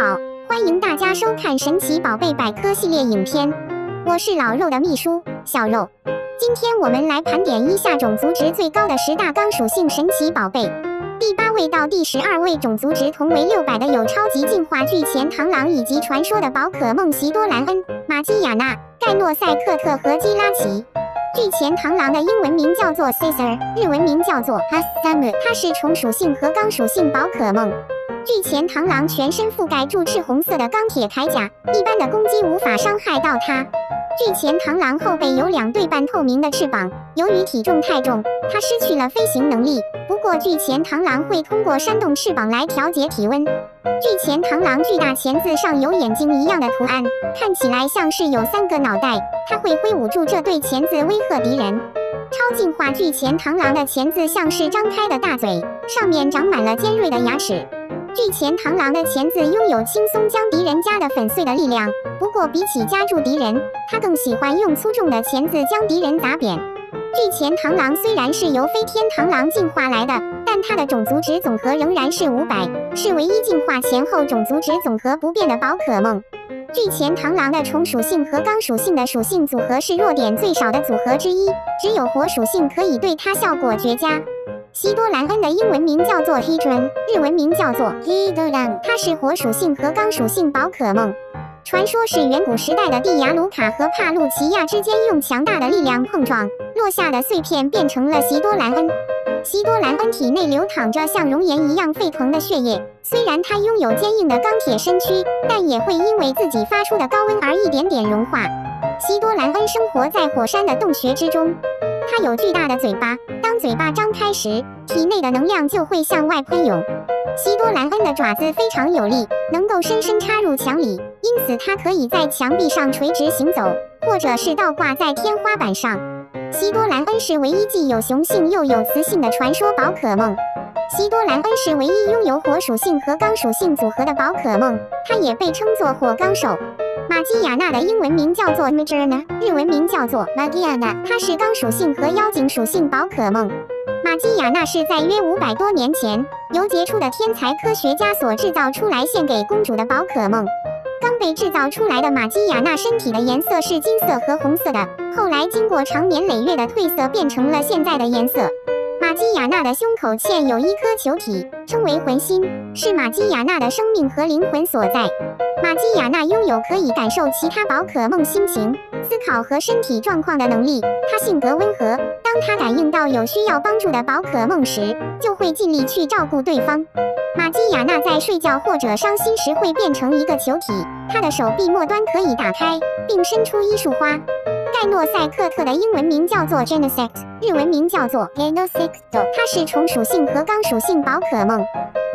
好，欢迎大家收看《神奇宝贝百科》系列影片，我是老肉的秘书小肉。今天我们来盘点一下种族值最高的10大纲属性神奇宝贝。第8位到第12位种族值同为600的有超级进化巨前螳螂以及传说的宝可梦席多兰恩、玛基亚娜、盖诺塞克特和基拉奇。 巨前螳螂的英文名叫做 Caesar， 日文名叫做 Asam， 它是虫属性和钢属性宝可梦。巨前螳螂全身覆盖住赤红色的钢铁铠甲，一般的攻击无法伤害到它。巨前螳螂后背有两对半透明的翅膀，由于体重太重，它失去了飞行能力。不过，巨前螳螂会通过扇动翅膀来调节体温。巨前螳螂巨大钳子上有眼睛一样的图案，看起来像是有3个脑袋。它会挥舞住这对钳子威吓敌人。超进化巨前螳螂的钳子像是张开的大嘴，上面长满了尖锐的牙齿。 巨前螳螂的钳子拥有轻松将敌人夹得粉碎的力量，不过比起夹住敌人，它更喜欢用粗重的钳子将敌人砸扁。巨前螳螂虽然是由飞天螳螂进化来的，但它的种族值总和仍然是500，是唯一进化前后种族值总和不变的宝可梦。巨前螳螂的虫属性和钢属性的属性组合是弱点最少的组合之一，只有火属性可以对它效果绝佳。 席多兰恩的英文名叫做 Heidron， 日文名叫做 Heidron， 它是火属性和钢属性宝可梦。传说是远古时代的蒂亚卢卡和帕路奇亚之间用强大的力量碰撞落下的碎片变成了席多兰恩。席多兰恩体内流淌着像熔岩一样沸腾的血液，虽然它拥有坚硬的钢铁身躯，但也会因为自己发出的高温而一点点融化。席多兰恩生活在火山的洞穴之中。 它有巨大的嘴巴，当嘴巴张开时，体内的能量就会向外喷涌。席多兰恩的爪子非常有力，能够深深插入墙里，因此它可以在墙壁上垂直行走，或者是倒挂在天花板上。席多兰恩是唯一既有雄性又有雌性的传说宝可梦。席多兰恩是唯一拥有火属性和钢属性组合的宝可梦，它也被称作火钢手。 玛基亚娜的英文名叫做 Majorna， 日文名叫做 Majorna， 它是钢属性和妖精属性宝可梦。玛基亚娜是在约500多年前由杰出的天才科学家所制造出来献给公主的宝可梦。刚被制造出来的玛基亚娜身体的颜色是金色和红色的，后来经过长年累月的褪色，变成了现在的颜色。玛基亚娜的胸口嵌有1颗球体，称为魂心，是玛基亚娜的生命和灵魂所在。 玛基亚娜拥有可以感受其他宝可梦心情、思考和身体状况的能力。她性格温和，当她感应到有需要帮助的宝可梦时，就会尽力去照顾对方。玛基亚娜在睡觉或者伤心时会变成1个球体，她的手臂末端可以打开，并伸出1束花。盖诺塞克特的英文名叫做 Genesect， 日文名叫做 Genosecto， 它是虫属性和钢属性宝可梦。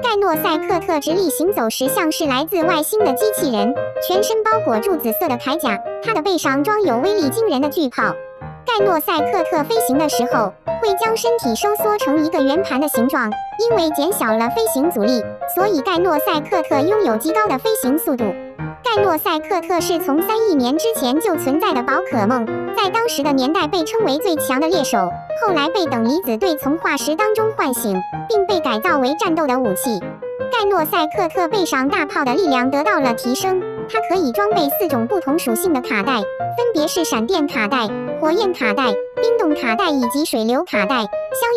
盖诺塞克特直立行走时，像是来自外星的机器人，全身包裹住紫色的铠甲，它的背上装有威力惊人的巨炮。盖诺塞克特飞行的时候，会将身体收缩成1个圆盘的形状，因为减小了飞行阻力，所以盖诺塞克特拥有极高的飞行速度。盖诺塞克特是从3亿年之前就存在的宝可梦，在当时的年代被称为最强的猎手。 后来被等离子对从化石当中唤醒，并被改造为战斗的武器。盖诺塞克特背上大炮的力量得到了提升，它可以装备4种不同属性的卡带，分别是闪电卡带、火焰卡带、冰冻卡带以及水流卡带。相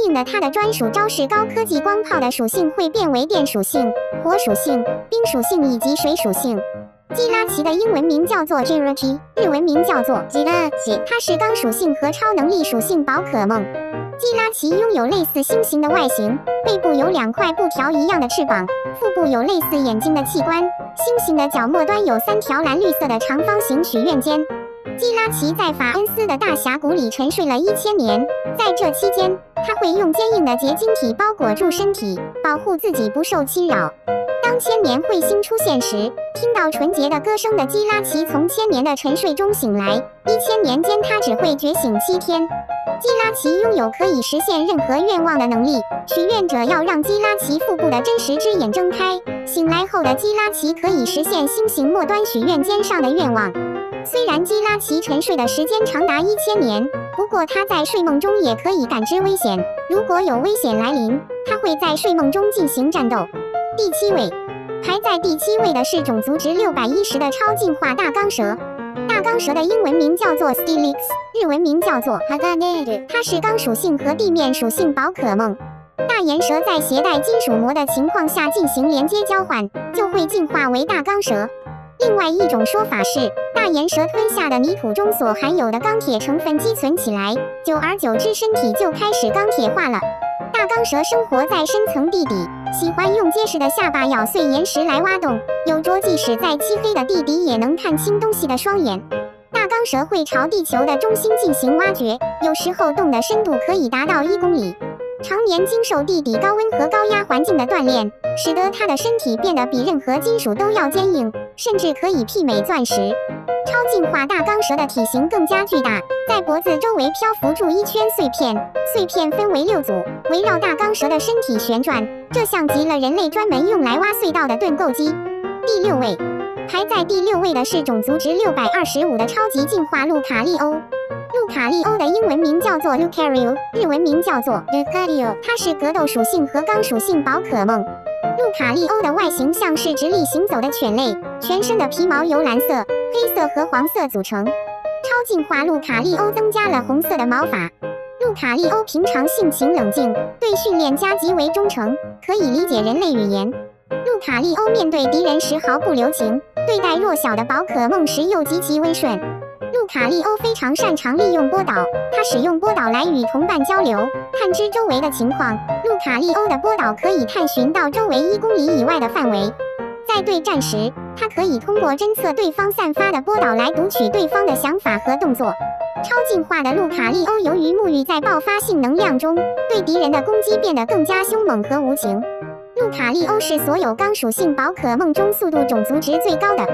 应的，它的专属招式高科技光炮的属性会变为电属性、火属性、冰属性以及水属性。 基拉奇的英文名叫做 Jirachi， 日文名叫做 Jirachi， 它是钢属性和超能力属性宝可梦。基拉奇拥有类似星形的外形，背部有2块布条一样的翅膀，腹部有类似眼睛的器官，星形的角末端有3条蓝绿色的长方形许愿尖。基拉奇在法恩斯的大峡谷里沉睡了1000年，在这期间，它会用坚硬的结晶体包裹住身体，保护自己不受侵扰。 当千年彗星出现时，听到纯洁的歌声的基拉奇从1000年的沉睡中醒来。1000年间，他只会觉醒7天。基拉奇拥有可以实现任何愿望的能力，许愿者要让基拉奇腹部的真实之眼睁开。醒来后的基拉奇可以实现星形末端许愿尖上的愿望。虽然基拉奇沉睡的时间长达1000年，不过他在睡梦中也可以感知危险。如果有危险来临，他会在睡梦中进行战斗。第7位。排在第7位的是种族值610的超进化大钢蛇。大钢蛇的英文名叫做 Steelix， 日文名叫做 Heidron， 它是钢属性和地面属性宝可梦。大岩蛇在携带金属膜的情况下进行连接交换，就会进化为大钢蛇。另外一种说法是，大岩蛇吞下的泥土中所含有的钢铁成分积存起来，久而久之身体就开始钢铁化了。大钢蛇生活在深层地底，喜欢用结实的下巴咬碎岩石来挖洞，有着即使在漆黑的地底也能看清东西的双眼。大钢蛇会朝地球的中心进行挖掘，有时候洞的深度可以达到1公里。常年经受地底高温和高压环境的锻炼，使得它的身体变得比任何金属都要坚硬，甚至可以媲美钻石。超进化大钢蛇的体型更加巨大，在脖子周围漂浮住一圈碎片，碎片分为6组，围绕大钢蛇的身体旋转，这像极了人类专门用来挖隧道的盾构机。第6位，排在第6位的是种族值625的超级进化Lucario。Lucario的英文名叫做 Lucario， 日文名叫做 Lucario， 它是格斗属性和钢属性宝可梦。Lucario的外形像是直立行走的犬类，全身的皮毛由蓝色、黑色和黄色组成。超进化Lucario增加了红色的毛发。Lucario平常性情冷静，对训练家极为忠诚，可以理解人类语言。Lucario面对敌人时毫不留情，对待弱小的宝可梦时又极其温顺。Lucario非常擅长利用波导，他使用波导来与同伴交流，探知周围的情况。Lucario的波导可以探寻到周围1公里以外的范围。在对战时，他可以通过侦测对方散发的波导来读取对方的想法和动作。超进化的Lucario由于沐浴在爆发性能量中，对敌人的攻击变得更加凶猛和无情。Lucario是所有钢属性宝可梦中速度种族值最高的。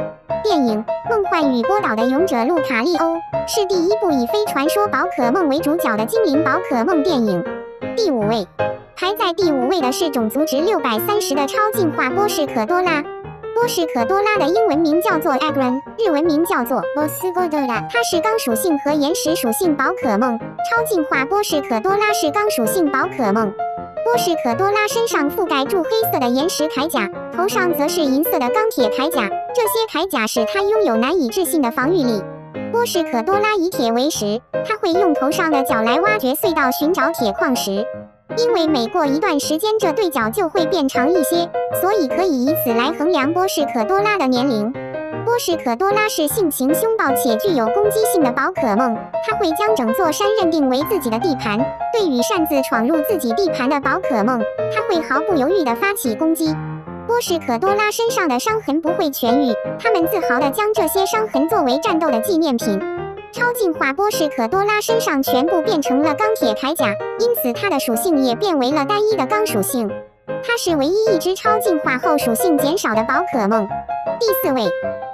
电影《梦幻与波导的勇者》Lucario是第1部以非传说宝可梦为主角的精灵宝可梦电影。第5位，排在第5位的是种族值630的超进化波士可多拉。波士可多拉的英文名叫做 Aggron， 日文名叫做 Bosgodora， 它是钢属性和岩石属性宝可梦。超进化波士可多拉是钢属性宝可梦。波士可多拉身上覆盖住黑色的岩石铠甲，头上则是银色的钢铁铠甲，这些铠甲使它拥有难以置信的防御力。波士可多拉以铁为食，它会用头上的角来挖掘隧道寻找铁矿石。因为每过一段时间这对角就会变长一些，所以可以以此来衡量波士可多拉的年龄。波士可多拉是性情凶暴且具有攻击性的宝可梦，它会将整座山认定为自己的地盘。对于擅自闯入自己地盘的宝可梦，它会毫不犹豫地发起攻击。波士可多拉身上的伤痕不会痊愈，它们自豪地将这些伤痕作为战斗的纪念品。超进化波士可多拉身上全部变成了钢铁铠甲，因此它的属性也变为了单一的钢属性。它是唯一一只超进化后属性减少的宝可梦。第4位。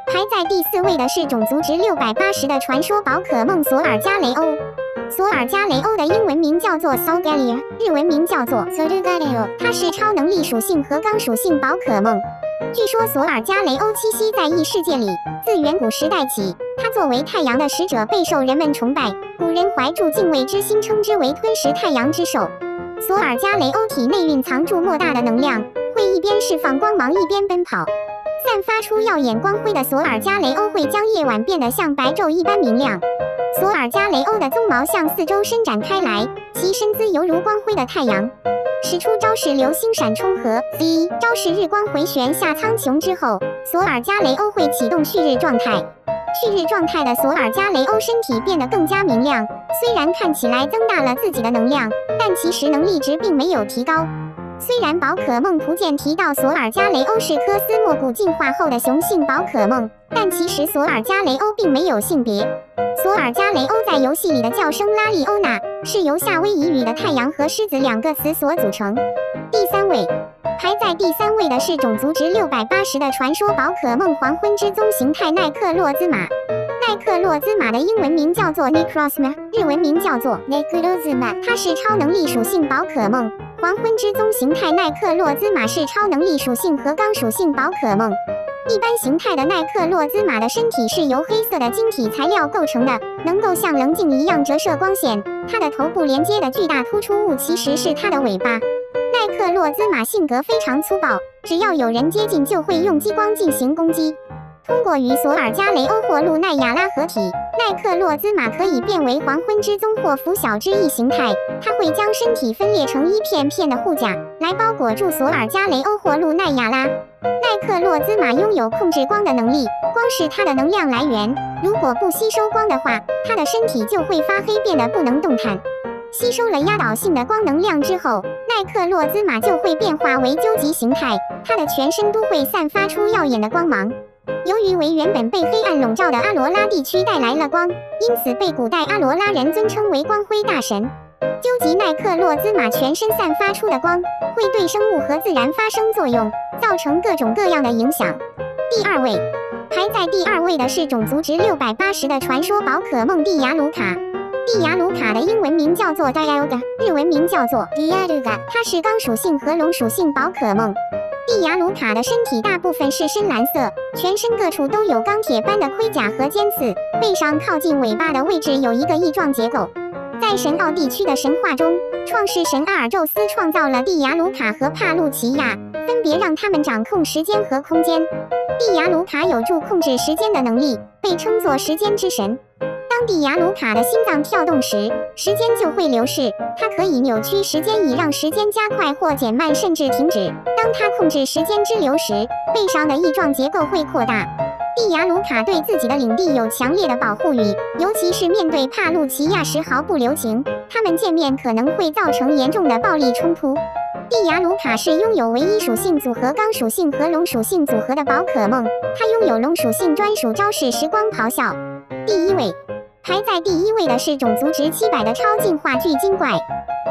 排在第4位的是种族值680的传说宝可梦索尔加雷欧。索尔加雷欧的英文名叫做 Solgaleo， 日文名叫做 Solgaleo， 它是超能力属性和钢属性宝可梦。据说索尔加雷欧栖息在异世界里，自远古时代起，它作为太阳的使者备受人们崇拜，古人怀住敬畏之心，称之为吞食太阳之兽。索尔加雷欧体内蕴藏住莫大的能量，会一边释放光芒一边奔跑。散发出耀眼光辉的索尔加雷欧会将夜晚变得像白昼一般明亮。索尔加雷欧的鬃毛向四周伸展开来，其身姿犹如光辉的太阳。使出招式流星闪冲和 Z 招式日光回旋下苍穹之后，索尔加雷欧会启动旭日状态。旭日状态的索尔加雷欧身体变得更加明亮，虽然看起来增大了自己的能量，但其实能力值并没有提高。虽然宝可梦图鉴提到索尔加雷欧是科斯莫古进化后的雄性宝可梦，但其实索尔加雷欧并没有性别。索尔加雷欧在游戏里的叫声拉利欧娜，是由夏威夷语的太阳和狮子2个词所组成。第3位，排在第3位的是种族值680的传说宝可梦黄昏之宗形态奈克洛兹玛。奈克洛兹玛的英文名叫做 Necrozma， 日文名叫做 Necrozma， 它是超能力属性宝可梦。黄昏之宗形态奈克洛兹玛是超能力属性和钢属性宝可梦。一般形态的奈克洛兹玛的身体是由黑色的晶体材料构成的，能够像棱镜一样折射光线。它的头部连接的巨大突出物其实是它的尾巴。奈克洛兹玛性格非常粗暴，只要有人接近就会用激光进行攻击。通过与索尔加雷欧或露奈亚拉合体，奈克洛兹玛可以变为黄昏之宗或拂晓之翼形态。它会将身体分裂成一片片的护甲，来包裹住索尔加雷欧或露奈亚拉。 奈克洛兹玛拥有控制光的能力，光是它的能量来源。如果不吸收光的话，它的身体就会发黑，变得不能动弹。吸收了压倒性的光能量之后，奈克洛兹玛就会变化为究极形态，它的全身都会散发出耀眼的光芒。由于为原本被黑暗笼罩的阿罗拉地区带来了光，因此被古代阿罗拉人尊称为光辉大神。 究极奈克洛兹玛全身散发出的光，会对生物和自然发生作用，造成各种各样的影响。第二位，排在第二位的是种族值680的传说宝可梦蒂亚卢卡。蒂亚卢卡的英文名叫做 Dialga， 日文名叫做 Dialga， 它是钢属性和龙属性宝可梦。蒂亚卢卡的身体大部分是深蓝色，全身各处都有钢铁般的盔甲和尖刺，背上靠近尾巴的位置有一个翼状结构。 在神奥地区的神话中，创世神阿尔宙斯创造了蒂亚卢卡和帕路奇亚，分别让他们掌控时间和空间。蒂亚卢卡有助控制时间的能力，被称作时间之神。当蒂亚卢卡的心脏跳动时，时间就会流逝。它可以扭曲时间，以让时间加快或减慢，甚至停止。当它控制时间之流时，背上的翼状结构会扩大。 蒂亚卢卡对自己的领地有强烈的保护欲，尤其是面对帕路奇亚时毫不留情。他们见面可能会造成严重的暴力冲突。蒂亚卢卡是拥有唯一属性组合钢属性和龙属性组合的宝可梦，它拥有龙属性专属招式时光咆哮。第一位，排在第一位的是种族值700的超进化巨鲸怪。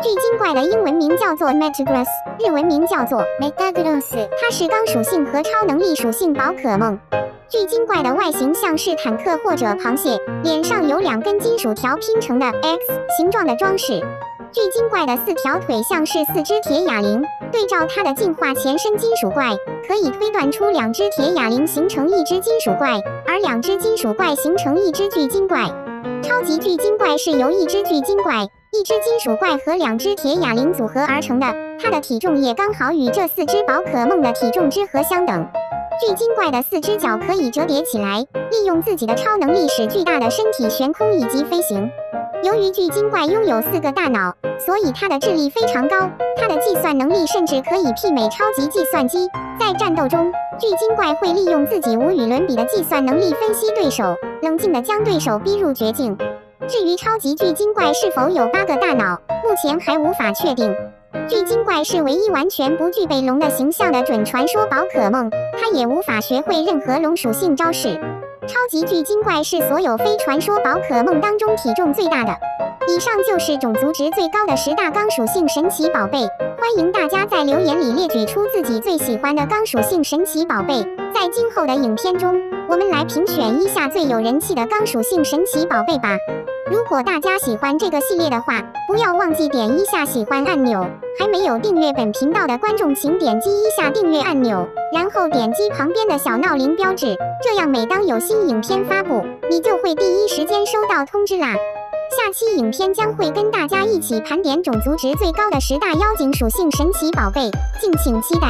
巨鲸怪的英文名叫做 Metagross， 日文名叫做 Metagross， 它是钢属性和超能力属性宝可梦。巨鲸怪的外形像是坦克或者螃蟹，脸上有两根金属条拼成的 X 形状的装饰。巨鲸怪的四条腿像是四只铁哑铃，对照它的进化前身金属怪，可以推断出两只铁哑铃形成一只金属怪，而两只金属怪形成一只巨鲸怪。超级巨鲸怪是由一只巨鲸怪、 一只金属怪和两只铁哑铃组合而成的，它的体重也刚好与这四只宝可梦的体重之和相等。巨鲸怪的四只脚可以折叠起来，利用自己的超能力使巨大的身体悬空以及飞行。由于巨鲸怪拥有4个大脑，所以它的智力非常高，它的计算能力甚至可以媲美超级计算机。在战斗中，巨鲸怪会利用自己无与伦比的计算能力分析对手，冷静地将对手逼入绝境。 至于超级巨鲸怪是否有8个大脑，目前还无法确定。巨鲸怪是唯一完全不具备龙的形象的准传说宝可梦，它也无法学会任何龙属性招式。超级巨鲸怪是所有非传说宝可梦当中体重最大的。以上就是种族值最高的10大钢属性神奇宝贝，欢迎大家在留言里列举出自己最喜欢的钢属性神奇宝贝，在今后的影片中，我们来评选一下最有人气的钢属性神奇宝贝吧。 如果大家喜欢这个系列的话，不要忘记点一下喜欢按钮。还没有订阅本频道的观众，请点击一下订阅按钮，然后点击旁边的小闹铃标志，这样每当有新影片发布，你就会第一时间收到通知啦。下期影片将会跟大家一起盘点种族值最高的10大妖精属性神奇宝贝，敬请期待。